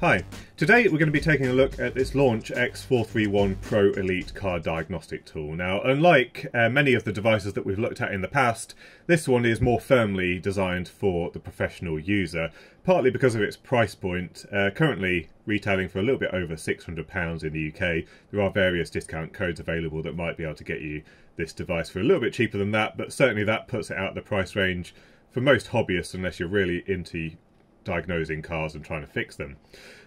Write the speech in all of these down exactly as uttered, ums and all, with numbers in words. Hi, today we're going to be taking a look at this Launch X four thirty-one Pro Elite car diagnostic tool. Now, unlike uh, many of the devices that we've looked at in the past, this one is more firmly designed for the professional user, partly because of its price point, uh, currently retailing for a little bit over six hundred pounds in the U K. There are various discount codes available that might be able to get you this device for a little bit cheaper than that, but certainly that puts it out of the price range for most hobbyists unless you're really into diagnosing cars and trying to fix them.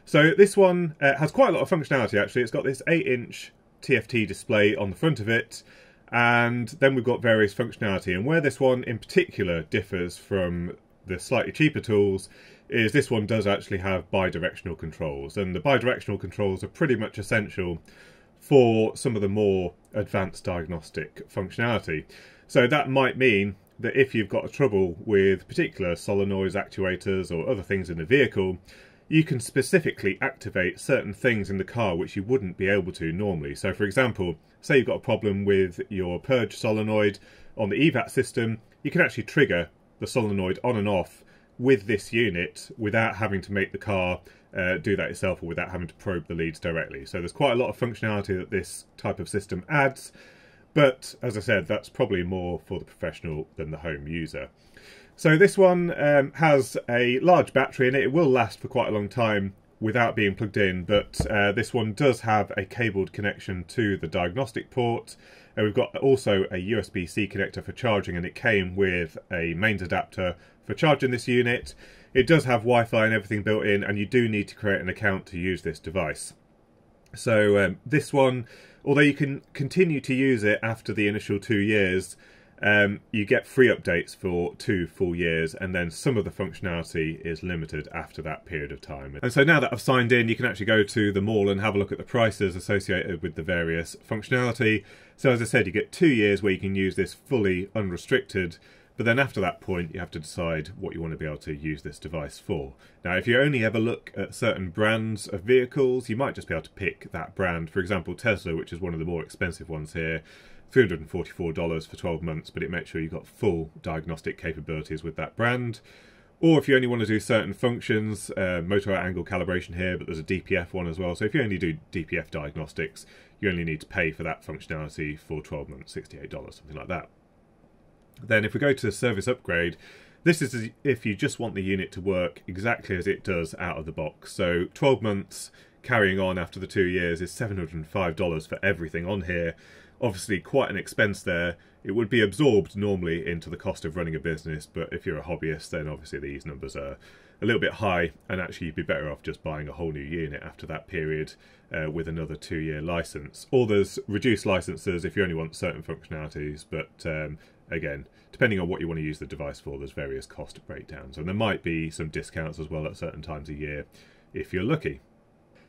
So this one uh, has quite a lot of functionality actually. It's got this eight inch T F T display on the front of it, and then we've got various functionality. And where this one in particular differs from the slightly cheaper tools is this one does actually have bi-directional controls, and the bi-directional controls are pretty much essential for some of the more advanced diagnostic functionality. So that might mean that if you've got trouble with particular solenoids, actuators or other things in the vehicle, you can specifically activate certain things in the car which you wouldn't be able to normally. So for example, say you've got a problem with your purge solenoid on the E VAP system, you can actually trigger the solenoid on and off with this unit without having to make the car uh, do that itself or without having to probe the leads directly. So there's quite a lot of functionality that this type of system adds. But, as I said, that's probably more for the professional than the home user. So this one um, has a large battery in it. It will last for quite a long time without being plugged in, but uh, this one does have a cabled connection to the diagnostic port. And we've got also a U S B C connector for charging, and it came with a mains adapter for charging this unit. It does have Wi-Fi and everything built in, and you do need to create an account to use this device. So um, this one, although you can continue to use it after the initial two years, um, you get free updates for two full years, and then some of the functionality is limited after that period of time. And so now that I've signed in, you can actually go to the mall and have a look at the prices associated with the various functionality. So as I said, you get two years where you can use this fully unrestricted. But then after that point, you have to decide what you want to be able to use this device for. Now, if you only ever look at certain brands of vehicles, you might just be able to pick that brand. For example, Tesla, which is one of the more expensive ones here, three hundred forty-four dollars for twelve months, but it makes sure you've got full diagnostic capabilities with that brand. Or if you only want to do certain functions, uh, motor angle calibration here, but there's a D P F one as well. So if you only do D P F diagnostics, you only need to pay for that functionality for twelve months, sixty-eight dollars, something like that. Then if we go to service upgrade, this is if you just want the unit to work exactly as it does out of the box. So twelve months carrying on after the two years is seven hundred and five dollars for everything on here. Obviously quite an expense there. It would be absorbed normally into the cost of running a business, but if you're a hobbyist, then obviously these numbers are a little bit high, and actually you'd be better off just buying a whole new unit after that period uh, with another two-year license. Or there's reduced licenses if you only want certain functionalities, but um, again, depending on what you want to use the device for, there's various cost breakdowns, and there might be some discounts as well at certain times a year if you're lucky.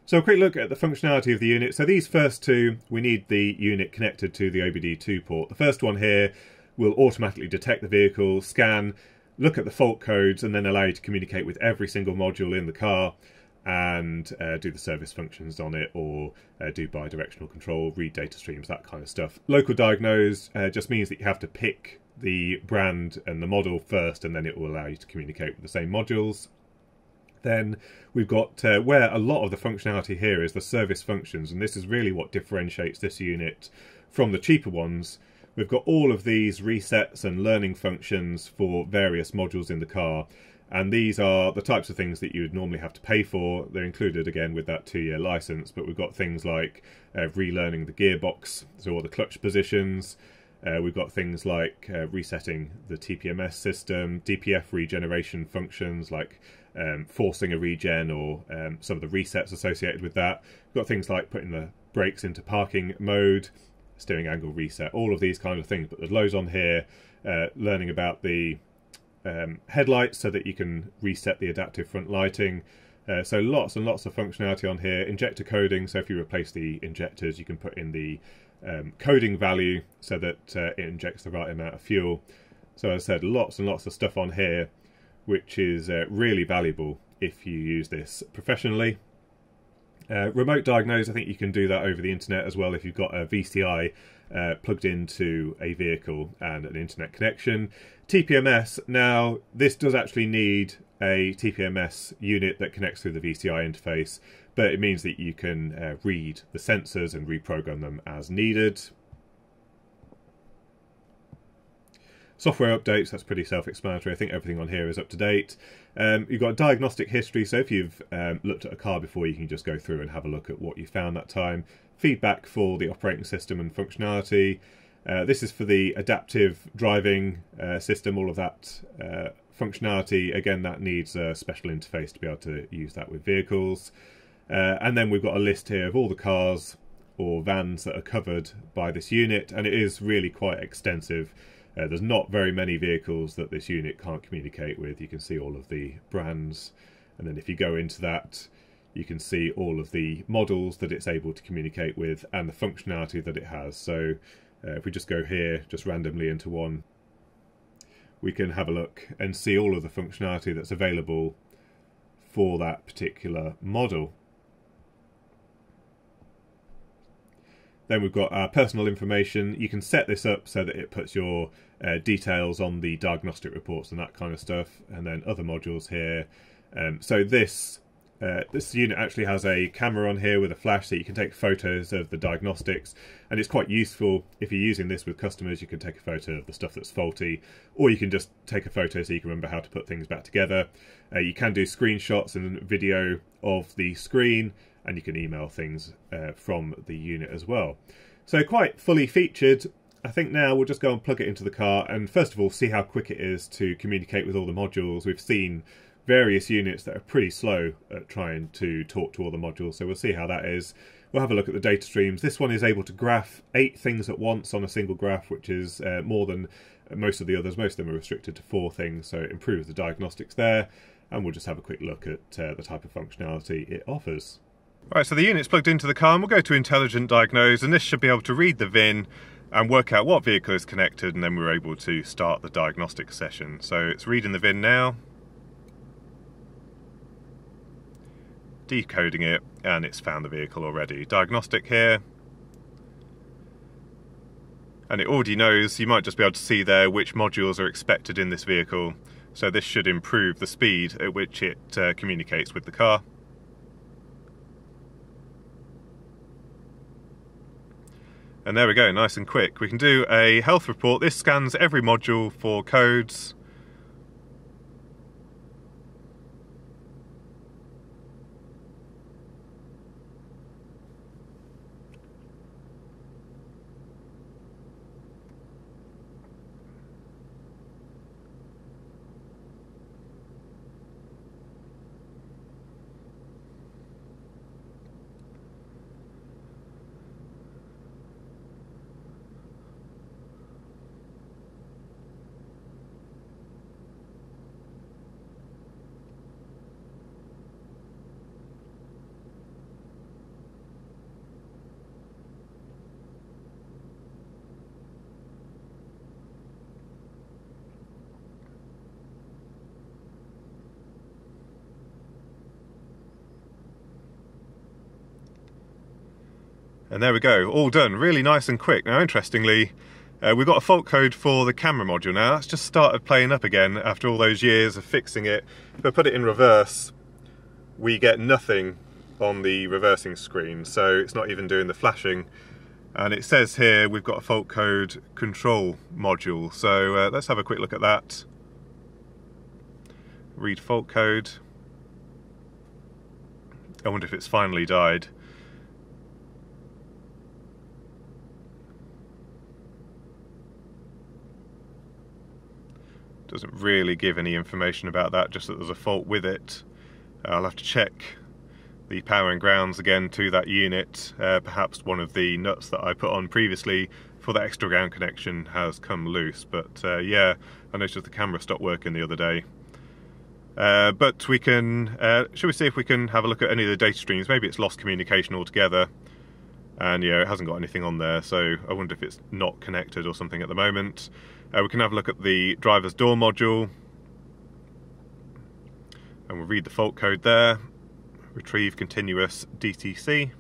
So a quick look at the functionality of the unit. So these first two, we need the unit connected to the O B D two port. The first one here will automatically detect the vehicle, scan, look at the fault codes, and then allow you to communicate with every single module in the car and uh, do the service functions on it, or uh, do bi-directional control, read data streams, that kind of stuff. Local diagnose uh, just means that you have to pick the brand and the model first, and then it will allow you to communicate with the same modules. Then we've got uh, where a lot of the functionality here is the service functions, and this is really what differentiates this unit from the cheaper ones. We've got all of these resets and learning functions for various modules in the car, and these are the types of things that you would normally have to pay for. They're included again with that two-year license, but we've got things like uh, relearning the gearbox, so all the clutch positions. Uh, we've got things like uh, resetting the T P M S system, D P F regeneration functions like um, forcing a regen or um, some of the resets associated with that. We've got things like putting the brakes into parking mode, steering angle reset, all of these kind of things. But there's loads on here, uh, learning about the um, headlights so that you can reset the adaptive front lighting. Uh, so lots and lots of functionality on here. Injector coding, so if you replace the injectors, you can put in the Um, coding value so that uh, it injects the right amount of fuel. So as I said, lots and lots of stuff on here which is uh, really valuable if you use this professionally. Uh, remote diagnose, I think you can do that over the internet as well if you've got a V C I uh, plugged into a vehicle and an internet connection. T P M S, now this does actually need a T P M S unit that connects through the V C I interface, but it means that you can uh, read the sensors and reprogram them as needed. Software updates, that's pretty self-explanatory. I think everything on here is up to date. Um, you've got diagnostic history, so if you've um, looked at a car before, you can just go through and have a look at what you found that time. Feedback for the operating system and functionality. Uh, this is for the adaptive driving uh, system, all of that uh, functionality. Again, that needs a special interface to be able to use that with vehicles. Uh, and then we've got a list here of all the cars or vans that are covered by this unit, and it is really quite extensive. Uh, there's not very many vehicles that this unit can't communicate with. You can see all of the brands, and then if you go into that you can see all of the models that it's able to communicate with and the functionality that it has. So uh, if we just go here just randomly into one, we can have a look and see all of the functionality that's available for that particular model. Then we've got our personal information. You can set this up so that it puts your uh, details on the diagnostic reports and that kind of stuff, and then other modules here. Um, so this uh, this unit actually has a camera on here with a flash, so you can take photos of the diagnostics, and it's quite useful if you're using this with customers. You can take a photo of the stuff that's faulty, or you can just take a photo so you can remember how to put things back together. Uh, you can do screenshots and video of the screen, and you can email things uh, from the unit as well. So quite fully featured. I think now we'll just go and plug it into the car and first of all see how quick it is to communicate with all the modules. We've seen various units that are pretty slow at trying to talk to all the modules, so we'll see how that is. We'll have a look at the data streams. This one is able to graph eight things at once on a single graph, which is uh, more than most of the others. Most of them are restricted to four things, so it improves the diagnostics there, and we'll just have a quick look at uh, the type of functionality it offers. Right, so the unit's plugged into the car and we'll go to Intelligent Diagnose, and this should be able to read the V I N and work out what vehicle is connected, and then we're able to start the diagnostic session. So it's reading the V I N now, decoding it, and it's found the vehicle already. Diagnostic here, and it already knows, you might just be able to see there which modules are expected in this vehicle, so this should improve the speed at which it uh, communicates with the car. And there we go, nice and quick. We can do a health report. This scans every module for codes. And there we go, all done, really nice and quick. Now interestingly, uh, we've got a fault code for the camera module now. That's just started playing up again after all those years of fixing it. If I put it in reverse, we get nothing on the reversing screen, so it's not even doing the flashing. And it says here we've got a fault code control module, so uh, let's have a quick look at that. Read fault code. I wonder if it's finally died. Doesn't really give any information about that, just that there's a fault with it. I'll have to check the power and grounds again to that unit. Uh, perhaps one of the nuts that I put on previously for that extra ground connection has come loose, but uh, yeah, I noticed the camera stopped working the other day. Uh, but we can, uh, shall we see if we can have a look at any of the data streams? Maybe it's lost communication altogether, and yeah, it hasn't got anything on there, so I wonder if it's not connected or something at the moment. Uh, we can have a look at the driver's door module, and we'll read the fault code there. retrieve continuous D T C.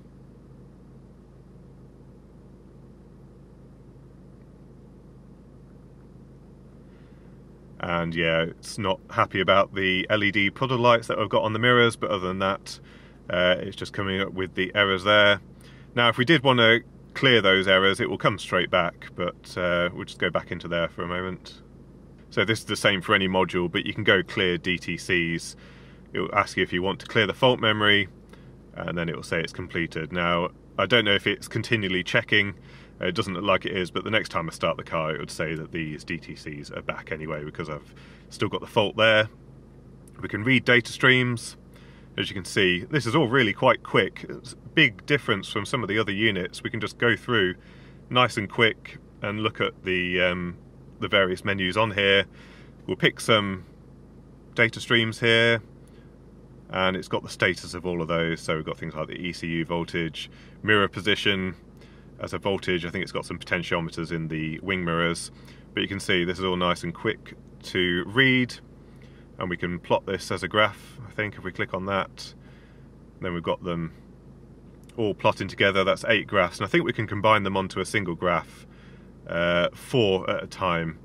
And yeah, it's not happy about the L E D puddle lights that I've got on the mirrors, but other than that, uh, it's just coming up with the errors there. Now, if we did want to clear those errors, it will come straight back, but uh, we'll just go back into there for a moment. So this is the same for any module, but you can go clear D T Cs. It will ask you if you want to clear the fault memory, and then it will say it's completed. Now, I don't know if it's continually checking. It doesn't look like it is, but the next time I start the car, it would say that these D T Cs are back anyway, because I've still got the fault there. We can read data streams. As you can see, this is all really quite quick. It's a big difference from some of the other units. We can just go through nice and quick and look at the, um, the various menus on here. We'll pick some data streams here, and it's got the status of all of those. So we've got things like the E C U voltage, mirror position. As a voltage, I think it's got some potentiometers in the wing mirrors, but you can see this is all nice and quick to read, and we can plot this as a graph. I think if we click on that, then we've got them all plotting together. That's eight graphs, and I think we can combine them onto a single graph, uh, four at a time.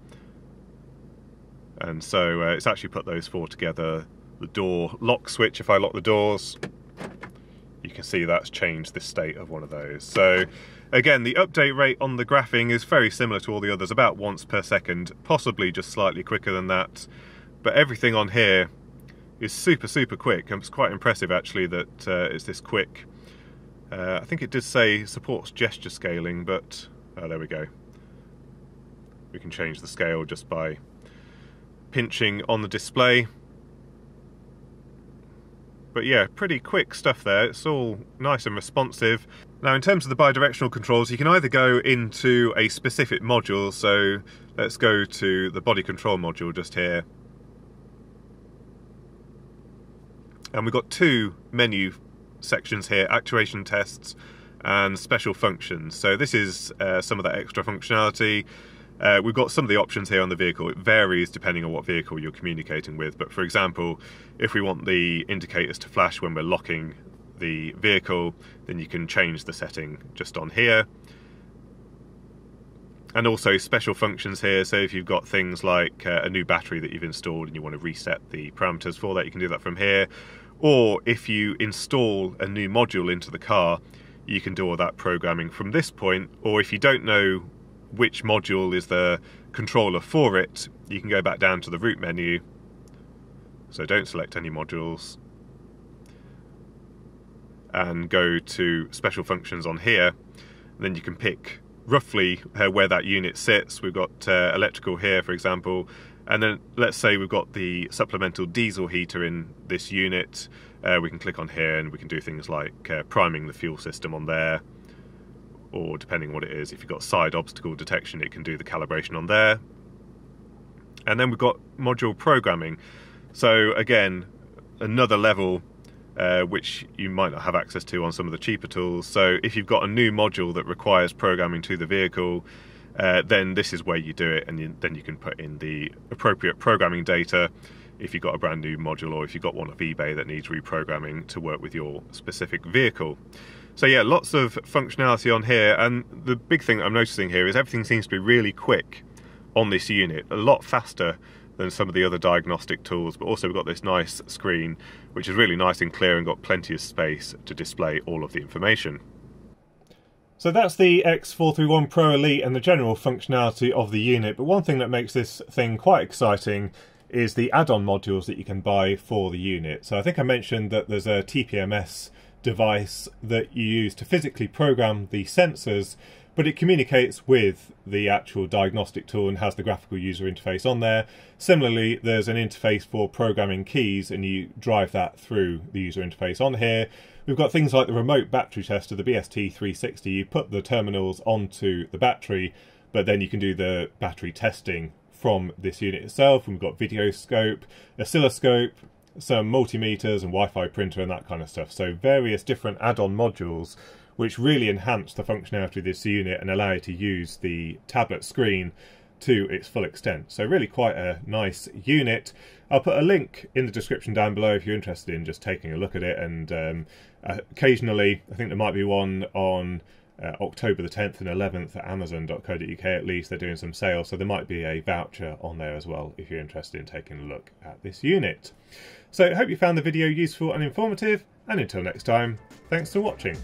And so uh, it's actually put those four together. The door lock switch, if I lock the doors, you can see that's changed the state of one of those. So again, the update rate on the graphing is very similar to all the others, about once per second, possibly just slightly quicker than that. But everything on here is super, super quick. It's quite impressive, actually, that uh, it's this quick. Uh, I think it did say supports gesture scaling, but oh, there we go. We can change the scale just by pinching on the display. But yeah, pretty quick stuff there. It's all nice and responsive. Now, in terms of the bidirectional controls, you can either go into a specific module. So let's go to the body control module just here. And we've got two menu sections here, actuation tests and special functions. So this is uh, some of that extra functionality. Uh, we've got some of the options here on the vehicle. It varies depending on what vehicle you're communicating with, but for example, if we want the indicators to flash when we're locking the vehicle, then you can change the setting just on here. And also special functions here, so if you've got things like uh, a new battery that you've installed and you want to reset the parameters for that, you can do that from here. Or if you install a new module into the car, you can do all that programming from this point. Or if you don't know which module is the controller for it, you can go back down to the root menu. So don't select any modules, and go to special functions on here. And then you can pick roughly uh, where that unit sits. We've got uh, electrical here, for example, and then let's say we've got the supplemental diesel heater in this unit. Uh, we can click on here and we can do things like uh, priming the fuel system on there, or depending on what it is, if you've got side obstacle detection, it can do the calibration on there. And then we've got module programming. So again, another level uh, which you might not have access to on some of the cheaper tools. So if you've got a new module that requires programming to the vehicle, uh, then this is where you do it, and you, then you can put in the appropriate programming data if you've got a brand new module, or if you've got one off eBay that needs reprogramming to work with your specific vehicle. So yeah, lots of functionality on here, and the big thing that I'm noticing here is everything seems to be really quick on this unit, a lot faster than some of the other diagnostic tools, but also we've got this nice screen, which is really nice and clear and got plenty of space to display all of the information. So that's the X four thirty-one Pro Elite and the general functionality of the unit, but one thing that makes this thing quite exciting is the add-on modules that you can buy for the unit. So I think I mentioned that there's a T P M S device that you use to physically program the sensors, but it communicates with the actual diagnostic tool and has the graphical user interface on there. Similarly, there's an interface for programming keys, and you drive that through the user interface on here. We've got things like the remote battery tester, the B S T three sixty. You put the terminals onto the battery, but then you can do the battery testing from this unit itself. And we've got video scope, oscilloscope, some multimeters and Wi-Fi printer and that kind of stuff. So various different add-on modules which really enhance the functionality of this unit and allow you to use the tablet screen to its full extent. So really quite a nice unit. I'll put a link in the description down below if you're interested in just taking a look at it, and um, occasionally, I think there might be one on uh, October the tenth and eleventh at amazon dot co dot U K at least, they're doing some sales, so there might be a voucher on there as well if you're interested in taking a look at this unit. So I hope you found the video useful and informative, and until next time, thanks for watching.